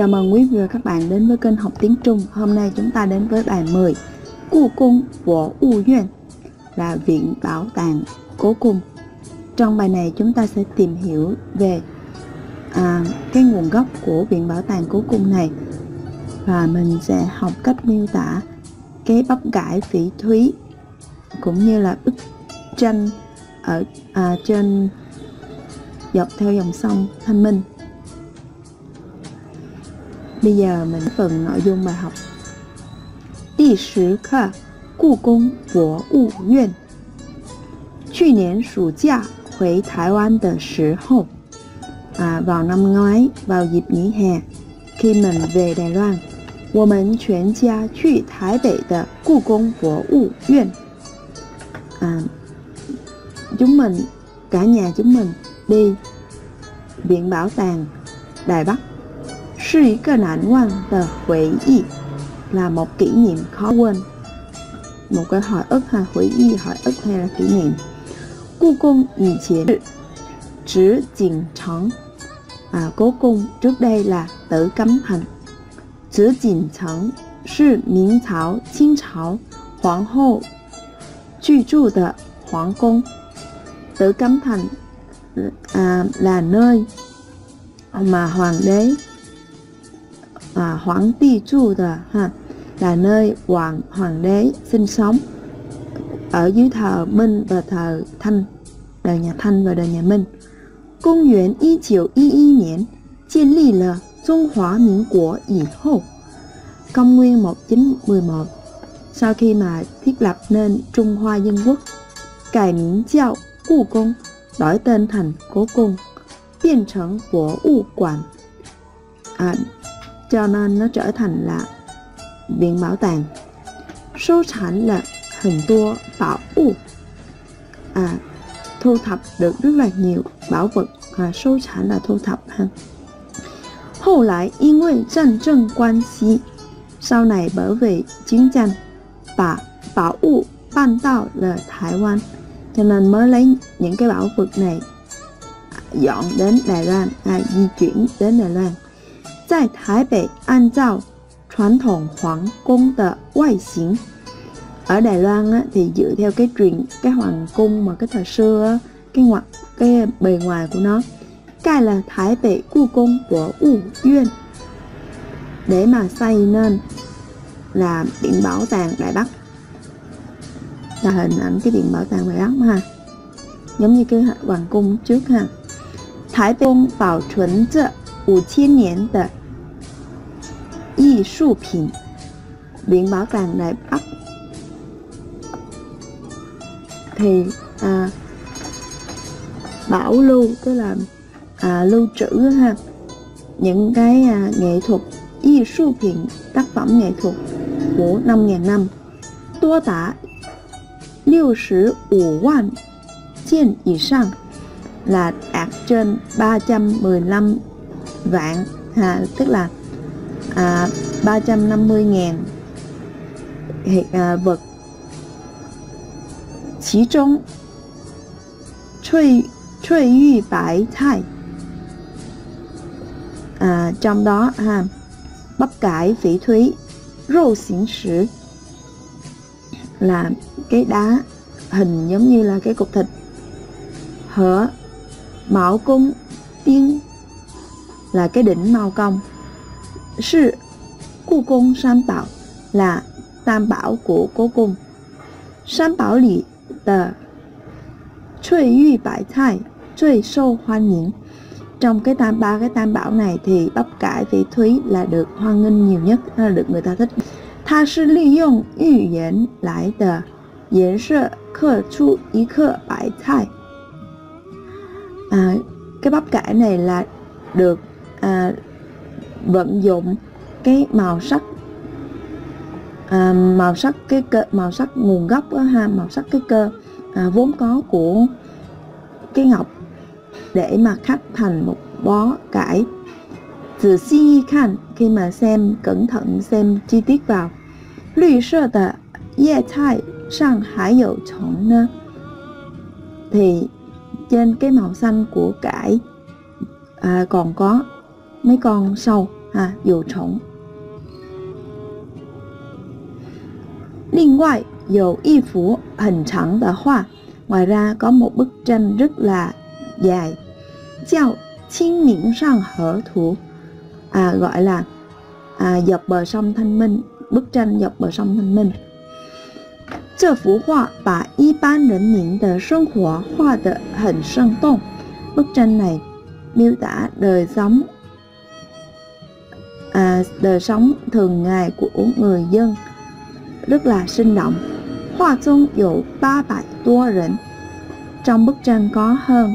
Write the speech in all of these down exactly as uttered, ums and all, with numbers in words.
Chào mừng quý vị và các bạn đến với kênh học tiếng Trung. Hôm nay chúng ta đến với bài mười, Cố Cung của Vũ Uyển, là Viện Bảo tàng Cố Cung. Trong bài này chúng ta sẽ tìm hiểu về à, cái nguồn gốc của Viện Bảo tàng Cố Cung này, và mình sẽ học cách miêu tả cái bắp cải phỉ thúy cũng như là bức tranh ở à, trên dọc theo dòng sông Thanh Minh. Bây giờ mình phần nội dung bài học. Đi sử khắc Cố Cung của Vũ Uyển.去年暑假回台湾的时候à, vào năm ngoái, vào dịp nghỉ hè, khi mình về Đài Loan, 我们全家去台北的故宫博物院. À, chúng mình, cả nhà chúng mình đi Viện Bảo tàng Đài Bắc. 是一个难忘的回忆, là một kỷ niệm khó quên. Một cái hỏi ức hay hồi ý, hỏi ức hay là kỷ niệm. Cố cung以前紫禁城à, Cố cung trước đây là Tử Cấm Thành.紫禁城是明朝清朝皇后居住的皇宫. Tử Cấm Thành à, là nơi mà hoàng đế à, Hoàng Ti Chu rồi ha, là nơi hoàng hoàng đế sinh sống ở dưới thờ Minh và thờ Thanh, đời nhà Thanh và đời nhà Minh. Công nguyên một chín một một年 建立了中华民国以后, công nguyên một chín một một sau khi mà thiết lập nên Trung Hoa Dân Quốc, cải miễn chào Cố Cung, đổi tên thành Cố Cung, biên thành Bộ Vũ Quản. À, cho nên nó trở thành là Viện Bảo tàng. Số sản là hình tua bảo u à, thu thập được rất là nhiều bảo vật à, số sản là thu thập ha. Hậu lại, yên nguyên trận trận quan xí, sau này bởi vì chiến tranh, bà bảo u ban tạo là Thái Quan, cho nên mới lấy những cái bảo vật này dọn đến Đài Loan à, di chuyển đến Đài Loan. 在台北按照传统皇宫的外形, ở Đài Loan á, thì dựa theo cái truyền cái hoàng cung mà cái thời xưa á, cái ngoại cái bề ngoài của nó, cái là Thái Bệ Cố Cung của Vũ Uyển, để mà xây nên là Viện Bảo tàng Đài Bắc, là hình ảnh cái Viện Bảo tàng Đài Bắc ha, giống như cái hoàng cung trước ha. Thái Bệ Cung bảo tồn着五千年 的 艺术品. Viện Bảo tàng Đài Bắc thì à, bảo lưu, tức là à, lưu trữ ha, những cái à, nghệ thuật, y su phiền, tác phẩm nghệ thuật của năm nghìn năm. Tua tả sáu mươi lăm vạn trên以上, là đạt trên ba trăm mười lăm vạn à, tức là à, ba trăm năm mươi nghìn à, vật. Chỉ trong Chuy Chuy Bãi Thai à, trong đó ha, bắp cải phỉ thúy, rô xỉn sử là cái đá hình giống như là cái cục thịt, hở mạo cung tiên là cái đỉnh Mao Công, sư Cố Cung San Bảo là tam bảo của Cố Cung. San Bảo lì tờ Chuy Yu Bãi Thai Chuy Sâu Hoan Nghênh, trong cái tam ba cái tam bảo này thì bắp cải phỉ thúy là được hoan nghênh nhiều nhất, là được người ta thích. Tha sư li dụng yu yến lại tờ yến sơ khơ chu ý khơ bãi thai à, cái bắp cải này là được à, vận dụng cái màu sắc à, màu sắc cái cơ, màu sắc nguồn gốc đó, ha, màu sắc cái cơ à, vốn có của cái ngọc để mà khắc thành một bó cải. Từ si khan, khi mà xem cẩn thận, xem chi tiết vào. Lư sơ tờ ye chai sang hải dậu chọn nơ, thì trên cái màu xanh của cải à, còn có mấy con sâu 啊，有虫。另外有一幅很长的画， ngoài ra có một bức tranh rất là dài, chào Chinh Niệm Sang Hở Thủ, à, gọi là à, dọc bờ sông Thanh Minh, bức tranh dọc bờ sông Thanh Minh. 这幅画把一般人民的生活画得很生动。 Bức tranh này miêu tả đời sống à, đời sống thường ngày của người dân rất là sinh động. Họa chung có ba trăm多人, trong bức tranh có hơn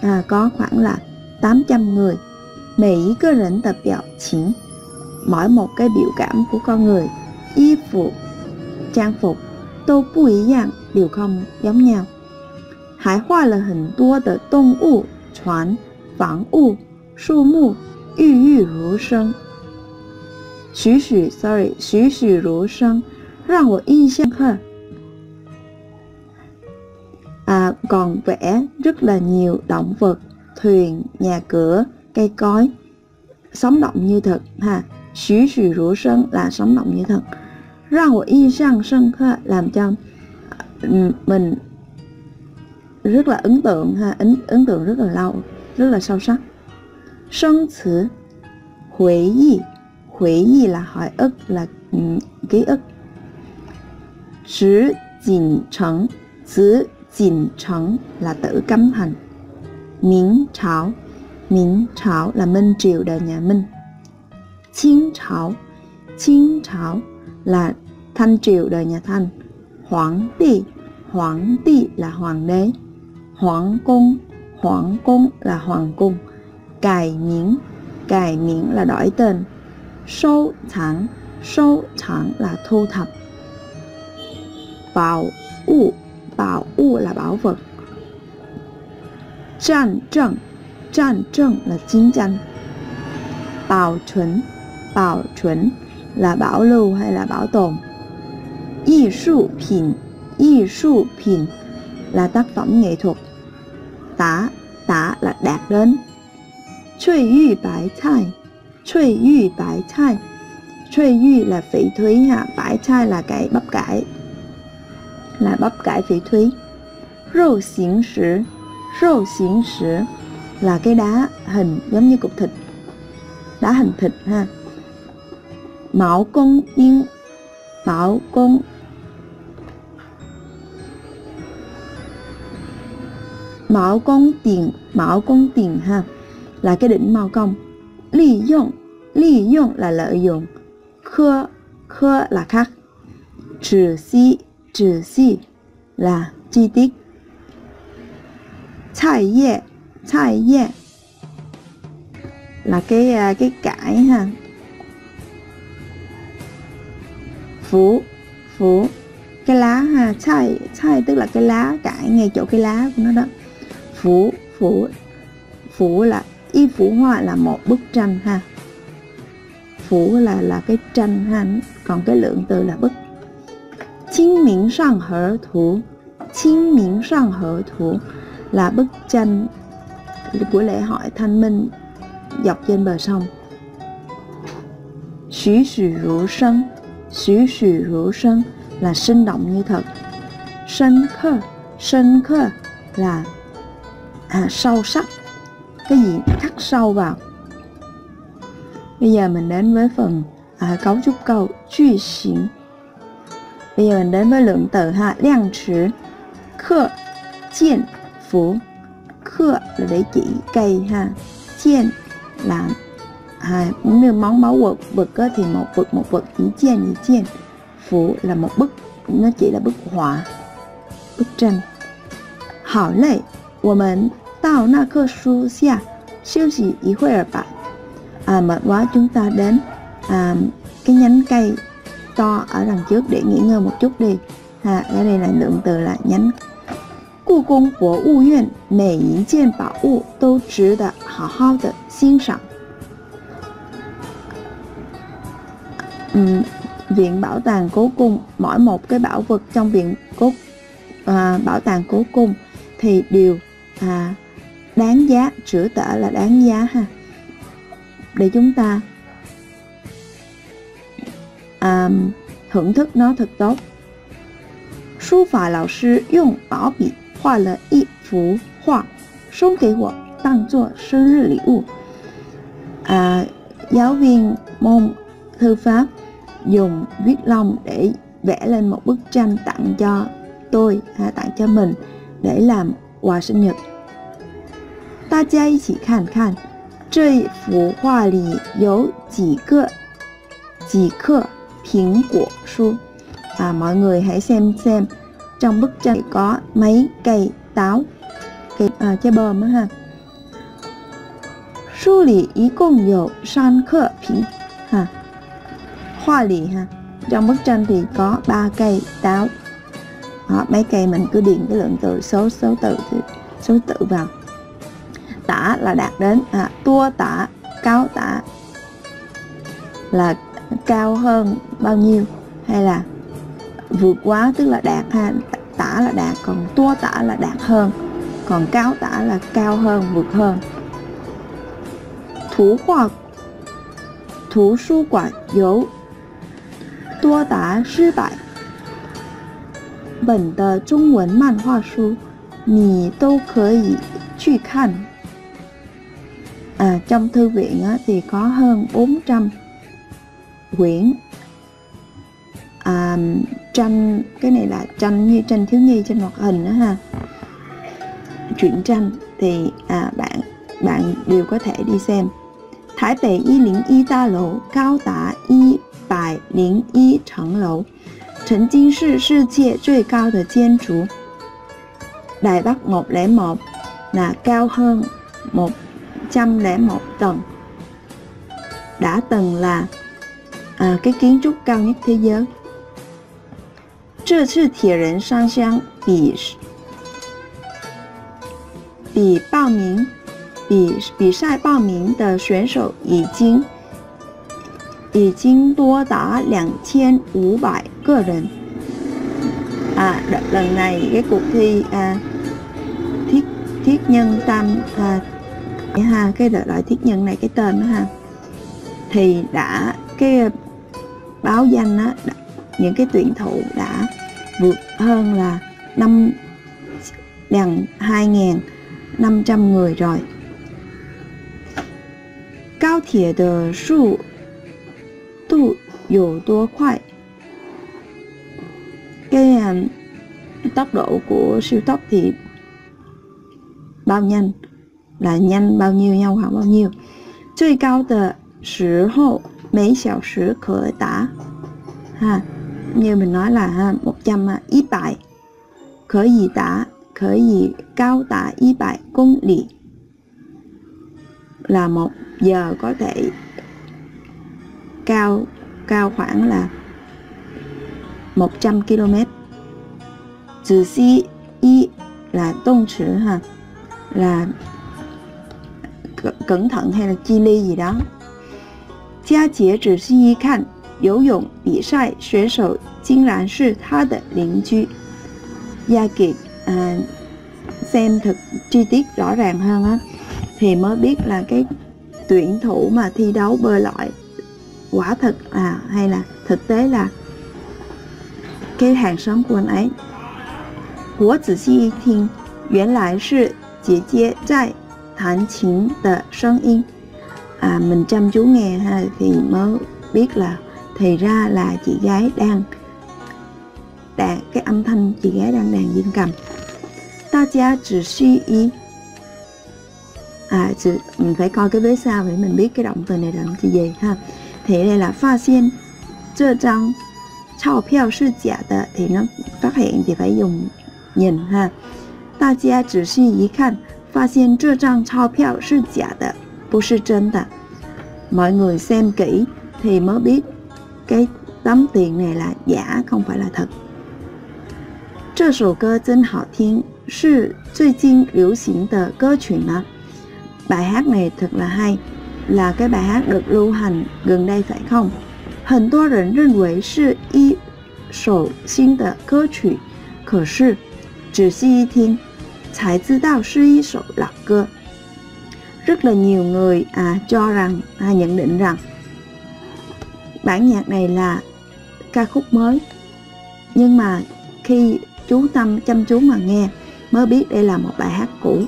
à, có khoảng là tám trăm người. Mỗi cái rỉnh tập biểu chính, mỗi một cái biểu cảm của con người, y phục, trang phục, tô bù ý dạng, đều không giống nhau. Hải hoa là hình tua tờ tông u, choán, vắng u, su mu, yu yu rú sân. Xu xu, sorry, xu xu rú sân, rằng tôi yên xem hơn. À, còn vẽ rất là nhiều động vật, thuyền, nhà cửa, cây cối, sống động như thật ha. Xí xì rủ sân là sống động như thật. Ra hội y sang sân ha, làm cho mình rất là ấn tượng ha, ấn ấn tượng rất là lâu, rất là sâu sắc. Sân chữ hồi y, hồi y là hỏi ức, là ký ức. Chữ Chỉnh Thành, chữ Chỉnh Thành là Tử Cấm Thành. Minh Triều, Minh Triều là Minh Triều đời nhà Minh.清朝,清朝 là Thanh Triều đời nhà Thanh. Hoàng Đế, Hoàng Đế là Hoàng Đế. Hoàng Cung, Hoàng Cung là Hoàng Cung. Cải Miễn, Cải Miễn là đổi tên. Sâu Thẳng, Sâu Thẳng là thu thập. Bảo u, bảo u là bảo vật. Tràn trần, tràn trần là chiến tranh. Bảo chuẩn, bảo chuẩn là bảo lưu hay là bảo tồn. Ý sụ phìn, ý sụ phìn là tác phẩm nghệ thuật. Tả, tả là đạt đến. Chuy yu bãi chai, chuy yu bãi chai, chuy yu là phỉ thúy hạ, bãi chai là cái bắp cải, là bắp cải phỉ thúy. Râu xỉn sử, râu xỉn sử là cái đá hình giống như cục thịt, đá hình thịt ha. Mạo công yên, mạo công mạo công tiền, mạo công tiền ha, là cái đỉnh Mao Công. Lý dụng, lý dụng là lợi dụng. Khơ, khơ là khắc. Trừ si, trừ si là chi tiết. Chai ye, chai ye là cái cái cải ha. Phủ, phủ cái lá ha. Chai, chai tức là cái lá, cải ngay chỗ cái lá của nó đó. Phủ, phủ phủ là y phủ hoa là một bức tranh ha. Phủ là là cái tranh ha, còn cái lượng từ là bức. Chinh Miễn Sang Hở Thủ, Chinh Miễn Sang Hở Thủ là bức tranh của lễ hội Thanh Minh dọc trên bờ sông. Xí xì rủ sân, xí xì rủ sân là sinh động như thật. Sân khơ, sân khơ là à, sâu sắc, cái gì khắc sâu vào. Bây giờ mình đến với phần à, cấu trúc câu truy xỉn. Bây giờ mình đến với lượng từ ha. Liang trừ, khơ, chien, phủ. Khơ là để chỉ cây ha. Chien là à, như món báu vật, bực thì một vật một vật, chỉ chien chỉ chien. Phủ là một bức, nó chỉ là bức họa, bức tranh. Hảo lệ, của mình tao na khơ su xia, siêu xì ý huệ ở bạn. À, mệt quá chúng ta đến à, cái nhánh cây to ở đằng trước để nghỉ ngơi một chút đi ha. Cái này là lượng từ là nhánh. Cố Cung Quốc Vụ Viện, mỗi một kiện bảo vật đều值得好好的欣赏. Uhm, viện bảo tàng Cố Cung, mỗi một cái bảo vật trong viện cố à, bảo tàng Cố Cung thì đều à, đáng giá, chữa tở là đáng giá ha. Để chúng ta à, hưởng thức nó thật tốt. Sư phạm lão sư dùng bảo bì họa là một phù họa, xong cho tôi, đặng cho sinh nhật lễ vật. À, giáo viên môn thư pháp dùng viết lông để vẽ lên một bức tranh tặng cho tôi, à, tặng cho mình để làm quà sinh nhật. Ta gia ý chỉ khàn khàn, đây phù họa lì có chỉ cơ, chỉ cơ, bình quả su. À, mọi người hãy xem xem trong bức tranh có mấy cây táo, cây à, trái bơm đó ha. Su lì ý cùng có san cơ bình ha, hoa lì ha. Trong bức tranh thì có ba cây táo. Đó, mấy cây mình cứ điền cái lượng từ số số tự số tự vào. Tả là đạt đến, à, tua tả, cao tả là cao hơn bao nhiêu, hay là vượt quá tức là đạt ha. Tả là đạt, còn tua tả là đạt hơn, còn cao tả là cao hơn, vượt hơn. Thủ khoa thủ su quả dấu tua tả sư bại. Bẩn tờ Trung Quốc man hoa su nì đâu có thể truy khăn. À, trong thư viện á, thì có hơn bốn trăm quyển à, tranh, cái này là tranh như tranh thiếu nhi trên hoạt hình đó ha, truyện tranh thì à, bạn bạn đều có thể đi xem. Thái Tây y lính y ta lầu, cao tá y bài lính y trắng lầu, Trần Kinh Sư sư chê truy cao tờ kiến trú. Đài Bắc một không một là cao hơn một trăm lẻ một tầng, đã từng là à, cái kiến trúc cao nhất thế giới. Trừ sự thiệt nhân sang sang bỉ bỉ báo minh bỉ bỉ sai báo minh tờ tuyển thủ đã kinh đã kinh đo đá hai nghìn năm trăm cơ nhân. À, lần này cái cuộc thi à, thiết thiết nhân tam à, ha, cái đợt loại thiết nhân này cái tên đó ha, thì đã cái báo danh á, những cái tuyển thủ đã vượt hơn là năm gần hai nghìn năm trăm người rồi. Cao thiệt de su tu yếu tua khoai, cái tốc độ của siêu tốc thì bao nhanh là nhanh bao nhiêu, nhau khoảng bao nhiêu. Truy cao tờ sử hộ mấy xào sử khởi tả ha, như mình nói là ha, một trăm ý bài khởi gì tả, khởi gì cao tả ý bài công lý là một giờ có thể cao cao khoảng là một trăm ki lô mét. Chữ xí y là tôn chữ ha, là cẩn thận hay là chi ly gì đó. Gia chế chữ xí y khăn yếu dụng bị sai tuyển thủ chính là sư tha đợt lính cư. Gia kiệt à, xem thực chi tiết rõ ràng hơn á, thì mới biết là cái tuyển thủ mà thi đấu bơi lội quả thực à, hay là thực tế là cái hàng xóm của anh ấy. Tôi chỉ nghe một lần, là chị chị tại đàn chính de聲音. À, mình chăm chú nghe ha, thì mới biết là thì ra là chị gái đang đàn, cái âm thanh chị gái đang đàn dương cầm. Ta gia chỉ suy ý. À, chỉ, mình phải coi cái vế sau để mình biết cái động từ này là cái gì ha. Thế đây là phát hiện, chơ trang chào phiếu sư giả đó, thì nó phát hiện thì phải dùng nhìn ha. Ta gia chỉ suy ý khăn, phát hiện chơ trang chào phiếu sư giả đó, không phải chân đó. Mọi người xem kỹ thì mới biết cái tấm tiền này là giả, không phải là thật. Chơ sổ cơ chân hảo thiên, sư chơi kinh liễu xỉnh tờ cơ chuyển mà. Bài hát này thật là hay, là cái bài hát được lưu hành gần đây phải không? Hẳn tố rỉnh rinh với sư y sổ xinh tờ cơ chủy, khở sư, chỉ xí y thiên, chái tư đạo sư y sổ lạc cơ. Rất là nhiều người à, cho rằng, à, nhận định rằng bản nhạc này là ca khúc mới. Nhưng mà khi chú tâm chăm chú mà nghe mới biết đây là một bài hát cũ.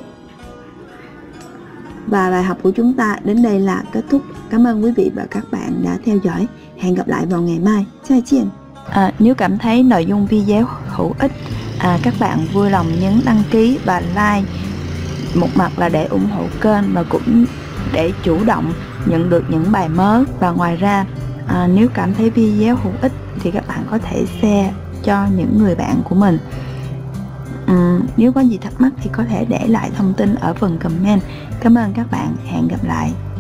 Và bài học của chúng ta đến đây là kết thúc. Cảm ơn quý vị và các bạn đã theo dõi. Hẹn gặp lại vào ngày mai. Chào chiên. À, nếu cảm thấy nội dung video hữu ích, à, các bạn vui lòng nhấn đăng ký và like. Một mặt là để ủng hộ kênh, mà cũng để chủ động nhận được những bài mới. Và ngoài ra, à, nếu cảm thấy video hữu ích thì các bạn có thể share cho những người bạn của mình. Ừ, nếu có gì thắc mắc thì có thể để lại thông tin ở phần comment. Cảm ơn các bạn, hẹn gặp lại.